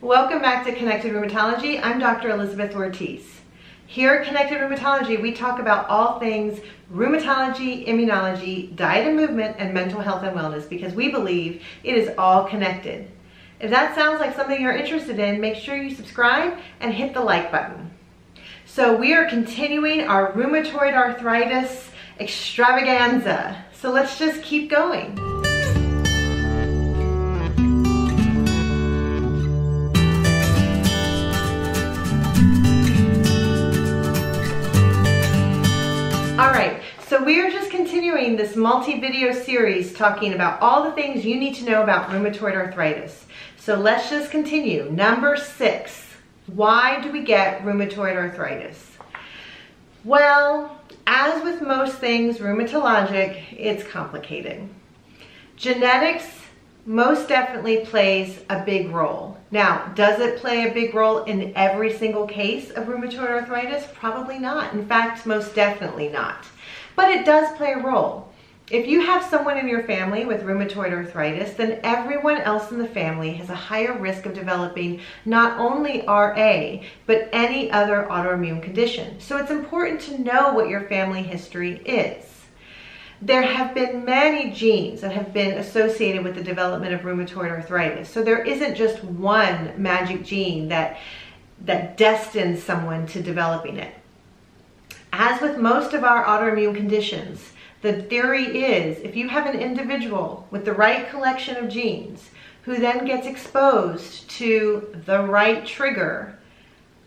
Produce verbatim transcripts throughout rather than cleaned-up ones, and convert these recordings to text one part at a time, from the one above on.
Welcome back to Connected Rheumatology. I'm Doctor Elizabeth Ortiz. Here at Connected Rheumatology, we talk about all things rheumatology, immunology, diet and movement, and mental health and wellness because we believe it is all connected. If that sounds like something you're interested in, make sure you subscribe and hit the like button. So we are continuing our rheumatoid arthritis extravaganza. So let's just keep going. All right, so we are just continuing this multi-video series talking about all the things you need to know about rheumatoid arthritis. So let's just continue. Number six, why do we get rheumatoid arthritis? Well, as with most things rheumatologic, it's complicated. Genetics most definitely plays a big role. Now, does it play a big role in every single case of rheumatoid arthritis? Probably not. In fact, most definitely not. But it does play a role. If you have someone in your family with rheumatoid arthritis, then everyone else in the family has a higher risk of developing not only R A, but any other autoimmune condition. So it's important to know what your family history is. There have been many genes that have been associated with the development of rheumatoid arthritis. So there isn't just one magic gene that, that destines someone to developing it. As with most of our autoimmune conditions, the theory is if you have an individual with the right collection of genes who then gets exposed to the right trigger,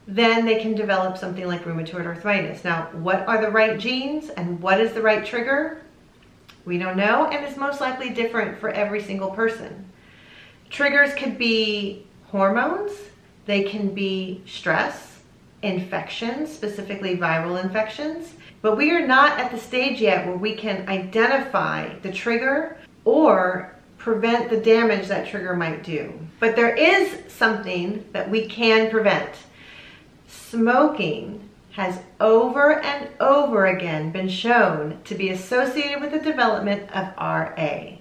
then they can develop something like rheumatoid arthritis. Now, what are the right genes and what is the right trigger? We don't know, and it's most likely different for every single person. Triggers could be hormones, they can be stress, infections, specifically viral infections, but we are not at the stage yet where we can identify the trigger or prevent the damage that trigger might do. But there is something that we can prevent. Smoking has over and over again been shown to be associated with the development of R A.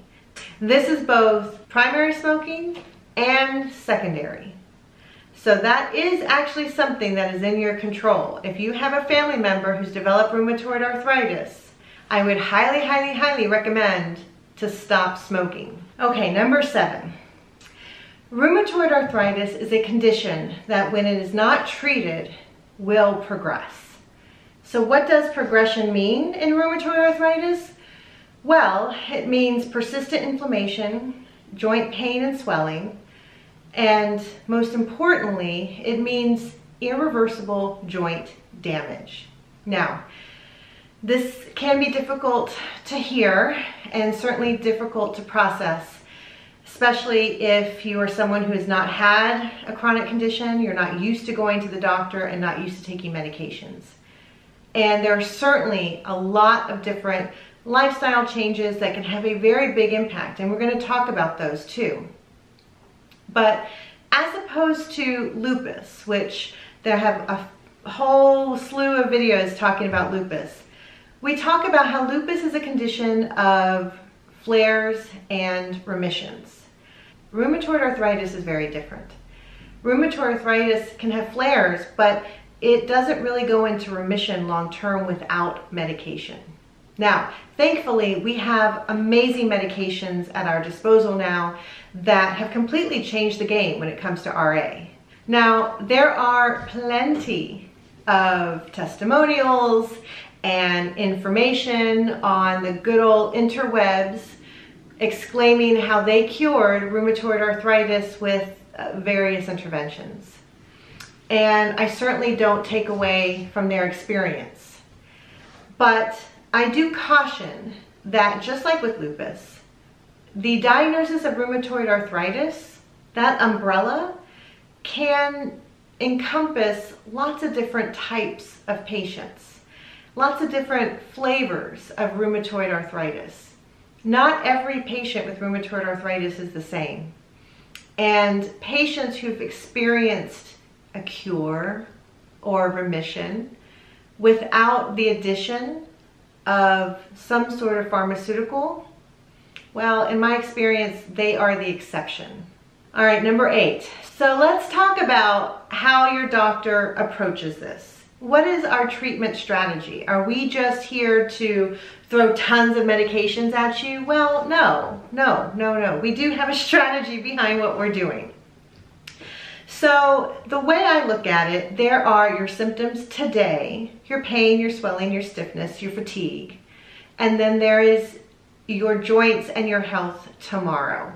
This is both primary smoking and secondary. So that is actually something that is in your control. If you have a family member who's developed rheumatoid arthritis, I would highly, highly, highly recommend to stop smoking. Okay, number seven. Rheumatoid arthritis is a condition that when it is not treated, will progress. So what does progression mean in rheumatoid arthritis? Well, it means persistent inflammation, joint pain and swelling, and most importantly, it means irreversible joint damage. Now, this can be difficult to hear and certainly difficult to process, especially if you are someone who has not had a chronic condition, you're not used to going to the doctor and not used to taking medications. And there are certainly a lot of different lifestyle changes that can have a very big impact, and we're going to talk about those too. But as opposed to lupus, which there have a whole slew of videos talking about lupus, we talk about how lupus is a condition of flares and remissions. Rheumatoid arthritis is very different. Rheumatoid arthritis can have flares, but it doesn't really go into remission long term without medication. Now, thankfully, we have amazing medications at our disposal now that have completely changed the game when it comes to R A. Now, there are plenty of testimonials and information on the good old interwebs exclaiming how they cured rheumatoid arthritis with various interventions. And I certainly don't take away from their experience. But I do caution that just like with lupus, the diagnosis of rheumatoid arthritis, that umbrella, can encompass lots of different types of patients. Lots of different flavors of rheumatoid arthritis. Not every patient with rheumatoid arthritis is the same. And patients who've experienced a cure or remission without the addition of some sort of pharmaceutical, well, in my experience, they are the exception. All right, number eight. So let's talk about how your doctor approaches this. What is our treatment strategy? Are we just here to throw tons of medications at you? Well, no, no, no, no. We do have a strategy behind what we're doing. So the way I look at it, there are your symptoms today, your pain, your swelling, your stiffness, your fatigue, and then there is your joints and your health tomorrow.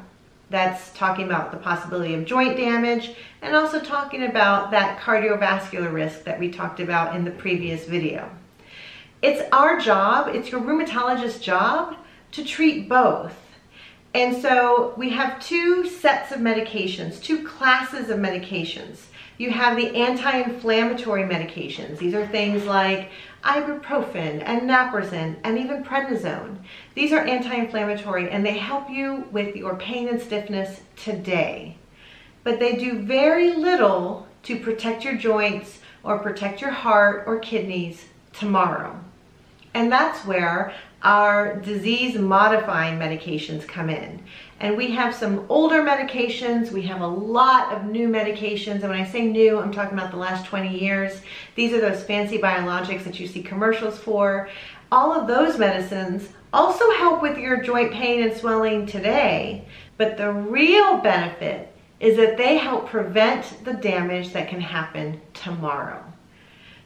That's talking about the possibility of joint damage and also talking about that cardiovascular risk that we talked about in the previous video. It's our job, it's your rheumatologist's job to treat both. And so we have two sets of medications, two classes of medications. You have the anti-inflammatory medications. These are things like ibuprofen and naproxen and even prednisone. These are anti-inflammatory and they help you with your pain and stiffness today. But they do very little to protect your joints or protect your heart or kidneys tomorrow. And that's where our disease-modifying medications come in. And we have some older medications, we have a lot of new medications, and when I say new, I'm talking about the last twenty years. These are those fancy biologics that you see commercials for. All of those medicines also help with your joint pain and swelling today, but the real benefit is that they help prevent the damage that can happen tomorrow.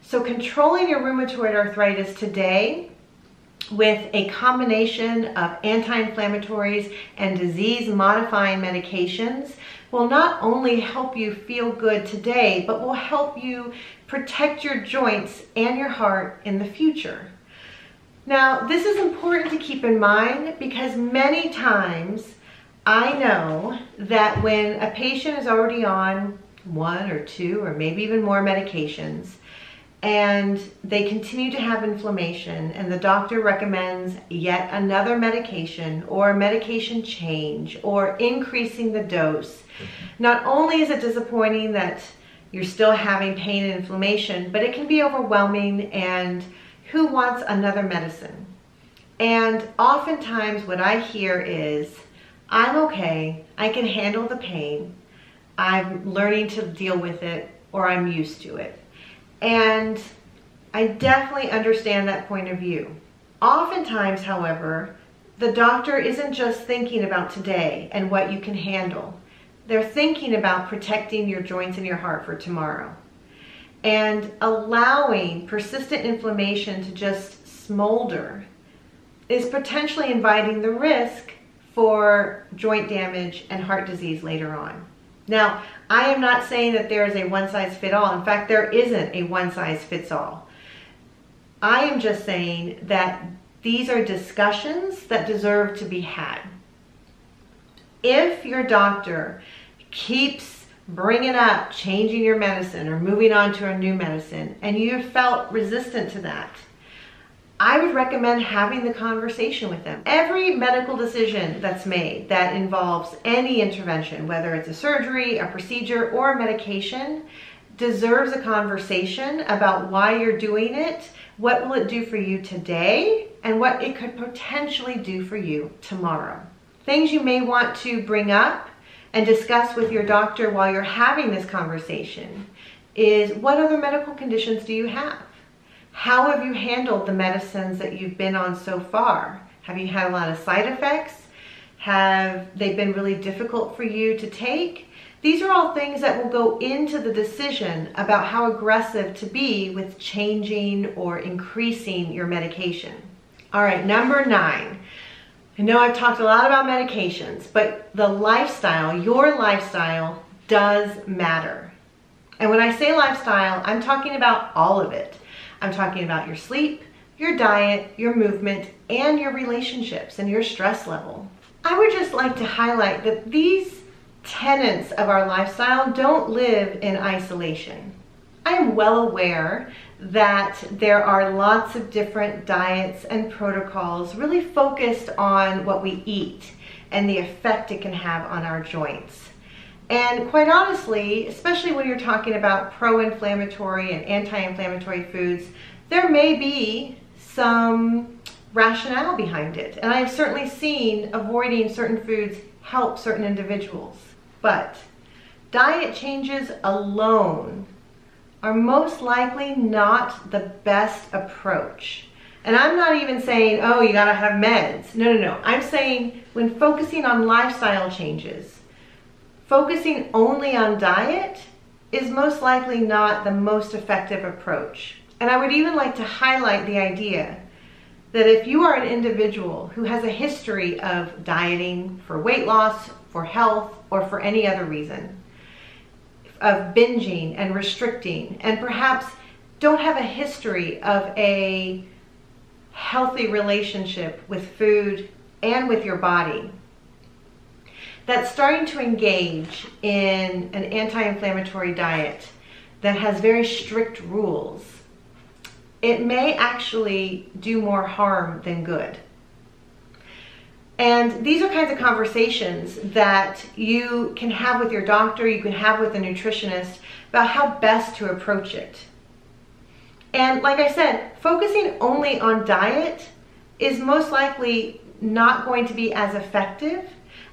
So controlling your rheumatoid arthritis today with a combination of anti-inflammatories and disease-modifying medications will not only help you feel good today, but will help you protect your joints and your heart in the future. Now, this is important to keep in mind because many times I know that when a patient is already on one or two or maybe even more medications, and they continue to have inflammation and the doctor recommends yet another medication or medication change or increasing the dose, not only is it disappointing that you're still having pain and inflammation, but it can be overwhelming and who wants another medicine? And oftentimes what I hear is, I'm okay, I can handle the pain, I'm learning to deal with it, or I'm used to it. And I definitely understand that point of view. Oftentimes, however, the doctor isn't just thinking about today and what you can handle. They're thinking about protecting your joints and your heart for tomorrow. And allowing persistent inflammation to just smolder is potentially inviting the risk for joint damage and heart disease later on. Now, I am not saying that there is a one-size-fits-all. In fact, there isn't a one-size-fits-all. I am just saying that these are discussions that deserve to be had. If your doctor keeps bringing up changing your medicine or moving on to a new medicine, and you felt resistant to that, I would recommend having the conversation with them. Every medical decision that's made that involves any intervention, whether it's a surgery, a procedure, or a medication, deserves a conversation about why you're doing it, what will it do for you today, and what it could potentially do for you tomorrow. Things you may want to bring up and discuss with your doctor while you're having this conversation is, what other medical conditions do you have? How have you handled the medicines that you've been on so far? Have you had a lot of side effects? Have they been really difficult for you to take? These are all things that will go into the decision about how aggressive to be with changing or increasing your medication. All right, number nine. I know I've talked a lot about medications, but the lifestyle, your lifestyle, does matter. And when I say lifestyle, I'm talking about all of it. I'm talking about your sleep, your diet, your movement, and your relationships and your stress level. I would just like to highlight that these tenets of our lifestyle don't live in isolation. I am well aware that there are lots of different diets and protocols really focused on what we eat and the effect it can have on our joints. And quite honestly, especially when you're talking about pro-inflammatory and anti-inflammatory foods, there may be some rationale behind it. And I've certainly seen avoiding certain foods help certain individuals. But diet changes alone are most likely not the best approach. And I'm not even saying, oh, you gotta have meds. No, no, no. I'm saying when focusing on lifestyle changes, focusing only on diet is most likely not the most effective approach. And I would even like to highlight the idea that if you are an individual who has a history of dieting for weight loss, for health, or for any other reason, of binging and restricting, and perhaps don't have a history of a healthy relationship with food and with your body, that's starting to engage in an anti-inflammatory diet that has very strict rules, it may actually do more harm than good. And these are kinds of conversations that you can have with your doctor, you can have with a nutritionist about how best to approach it. And like I said, focusing only on diet is most likely not going to be as effective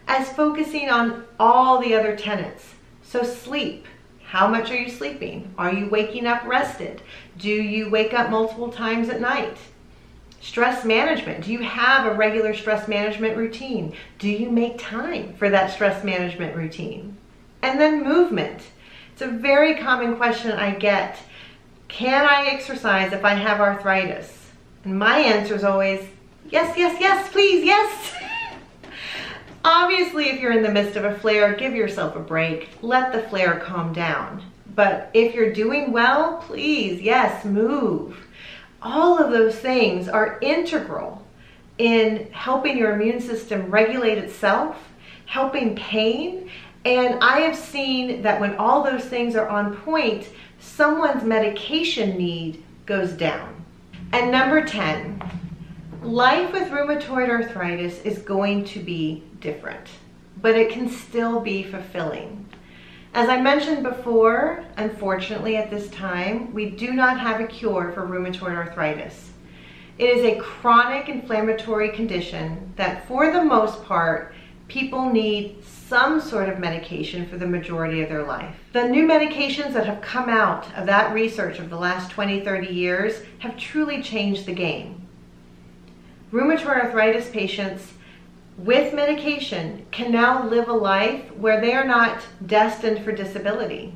as focusing on all the other tenets. So sleep. How much are you sleeping? Are you waking up rested? Do you wake up multiple times at night? Stress management. Do you have a regular stress management routine? Do you make time for that stress management routine? And then movement. It's a very common question I get. Can I exercise if I have arthritis? And my answer is always, yes, yes, yes, please, yes. Obviously, if you're in the midst of a flare, give yourself a break. Let the flare calm down. But if you're doing well, please, yes, move. All of those things are integral in helping your immune system regulate itself, helping pain. And I have seen that when all those things are on point, someone's medication need goes down. And number ten, life with rheumatoid arthritis is going to be different, but it can still be fulfilling. As I mentioned before, unfortunately at this time, we do not have a cure for rheumatoid arthritis. It is a chronic inflammatory condition that for the most part, people need some sort of medication for the majority of their life. The new medications that have come out of that research of the last twenty, thirty years have truly changed the game. Rheumatoid arthritis patients with medication can now live a life where they are not destined for disability,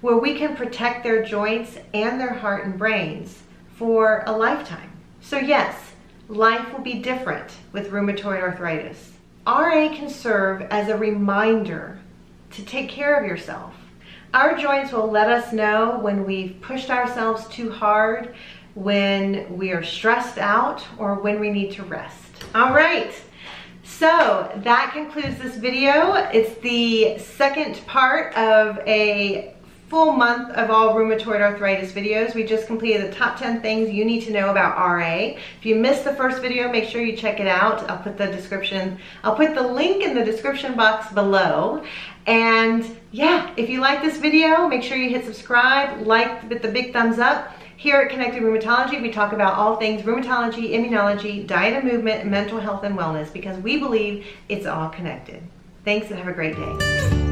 where we can protect their joints and their heart and brains for a lifetime. So yes, life will be different with rheumatoid arthritis. R A can serve as a reminder to take care of yourself. Our joints will let us know when we've pushed ourselves too hard, when we are stressed out, or when we need to rest. All right. So that concludes this video. It's the second part of a full month of all rheumatoid arthritis videos. We just completed the top ten things you need to know about R A. If you missed the first video, make sure you check it out. I'll put the description, I'll put the link in the description box below. And yeah, if you like this video, make sure you hit subscribe, like with the big thumbs up. Here at Connected Rheumatology, we talk about all things rheumatology, immunology, diet and movement, mental health and wellness, because we believe it's all connected. Thanks and have a great day.